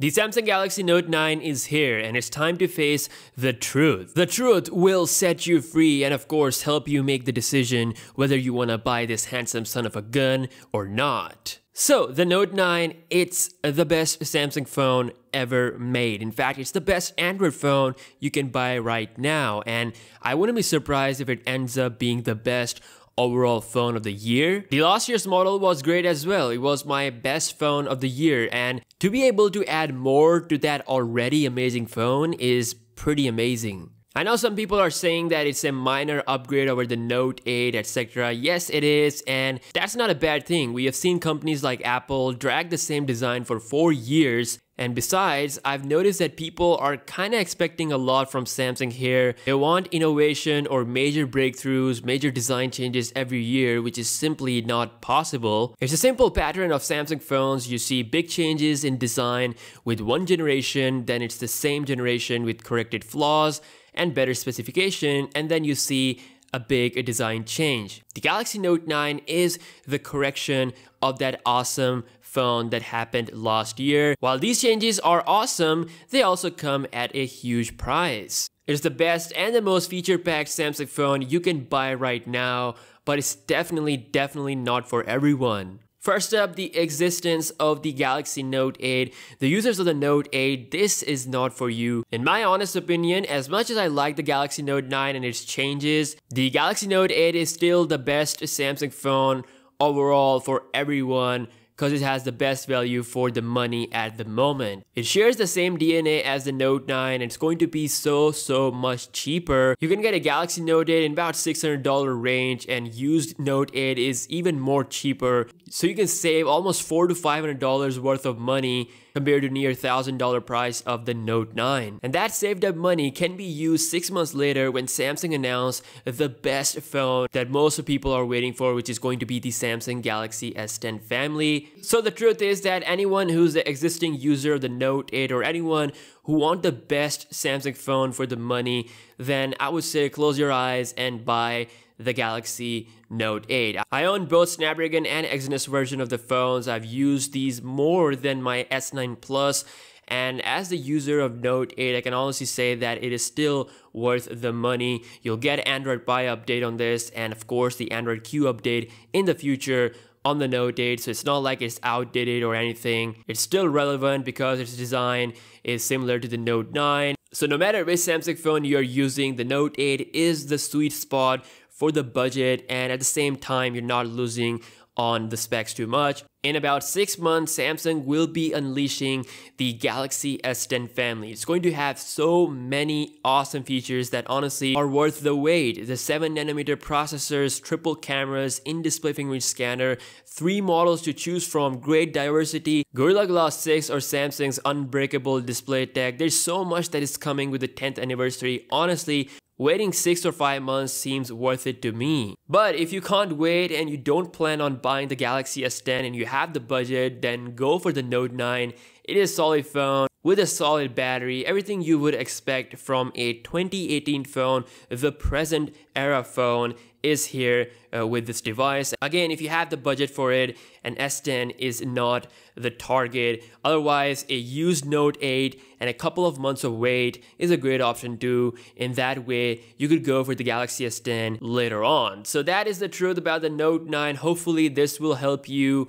The Samsung Galaxy Note 9 is here, and it's time to face the truth. The truth will set you free and of course help you make the decision whether you want to buy this handsome son of a gun or not. So the Note 9, it's the best Samsung phone ever made. In fact, it's the best Android phone you can buy right now, and I wouldn't be surprised if it ends up being the best overall phone of the year. The last year's model was great as well. It was my best phone of the year, and to be able to add more to that already amazing phone is pretty amazing. I know some people are saying that it's a minor upgrade over the Note 8, etc. Yes, it is, and that's not a bad thing. We have seen companies like Apple drag the same design for 4 years. And besides, I've noticed that people are kind of expecting a lot from Samsung here. They want innovation or major breakthroughs, major design changes every year, which is simply not possible. It's a simple pattern of Samsung phones. You see big changes in design with one generation, then it's the same generation with corrected flaws and better specification, and then you see a big design change. The Galaxy Note 9 is the correction of that awesome phone that happened last year. While these changes are awesome, they also come at a huge price. It's the best and the most feature-packed Samsung phone you can buy right now, but it's definitely not for everyone. First up, the existence of the Galaxy Note 8. The users of the Note 8, this is not for you. In my honest opinion, as much as I like the Galaxy Note 9 and its changes, the Galaxy Note 8 is still the best Samsung phone overall for everyone, because it has the best value for the money at the moment. It shares the same DNA as the Note 9, and it's going to be so much cheaper. You can get a Galaxy Note 8 in about $600 range, and used Note 8 is even more cheaper. So you can save almost $400 to $500 worth of money compared to near $1,000 price of the Note 9. And that saved up money can be used 6 months later when Samsung announced the best phone that most people are waiting for, which is going to be the Samsung Galaxy S10 family. So the truth is that anyone who's the existing user of the Note 8 or anyone who want the best Samsung phone for the money, then I would say close your eyes and buy the Galaxy Note 8. I own both Snapdragon and Exynos version of the phones. I've used these more than my S9 Plus, and as the user of Note 8, I can honestly say that it is still worth the money. You'll get Android Pie update on this, and of course the Android Q update in the future on the Note 8, so it's not like it's outdated or anything. It's still relevant because its design is similar to the Note 9. So no matter which Samsung phone you're using, the Note 8 is the sweet spot for the budget, and at the same time you're not losing on the specs too much. In about 6 months, Samsung will be unleashing the Galaxy S10 family. It's going to have so many awesome features that honestly are worth the wait. The 7nm processors, triple cameras, in-display fingerprint scanner, 3 models to choose from, great diversity, Gorilla Glass 6 or Samsung's unbreakable display tech. There's so much that is coming with the 10th anniversary. Honestly, waiting 6 or 5 months seems worth it to me. But if you can't wait and you don't plan on buying the Galaxy S10 and you have the budget, then go for the Note 9. It is a solid phone with a solid battery, everything you would expect from a 2018 phone. The present era phone is here with this device. Again, if you have the budget for it, an S10 is not the target. Otherwise, a used Note 8 and a couple of months of wait is a great option too. In that way, you could go for the Galaxy S10 later on. So that is the truth about the Note 9. Hopefully this will help you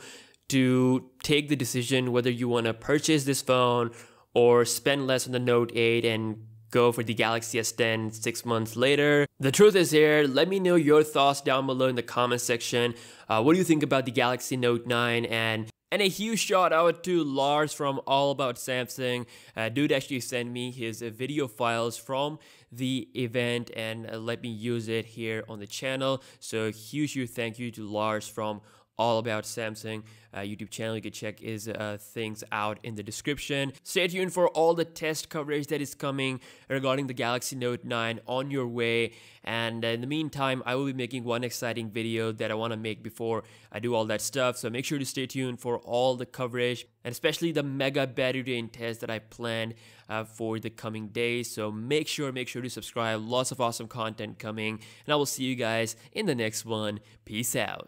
to take the decision whether you want to purchase this phone or spend less on the Note 8 and go for the Galaxy S10 6 months later. The truth is here. Let me know your thoughts down below in the comment section. What do you think about the Galaxy Note 9? And a huge shout out to Lars from All About Samsung. Dude actually sent me his video files from the event and let me use it here on the channel. So huge thank you to Lars from All About Samsung YouTube channel. You can check his things out in the description. Stay tuned for all the test coverage that is coming regarding the Galaxy Note 9 on your way. And in the meantime, I will be making one exciting video that I want to make before I do all that stuff. So make sure to stay tuned for all the coverage, and especially the mega battery drain test that I planned for the coming days. So make sure to subscribe. Lots of awesome content coming, and I will see you guys in the next one. Peace out.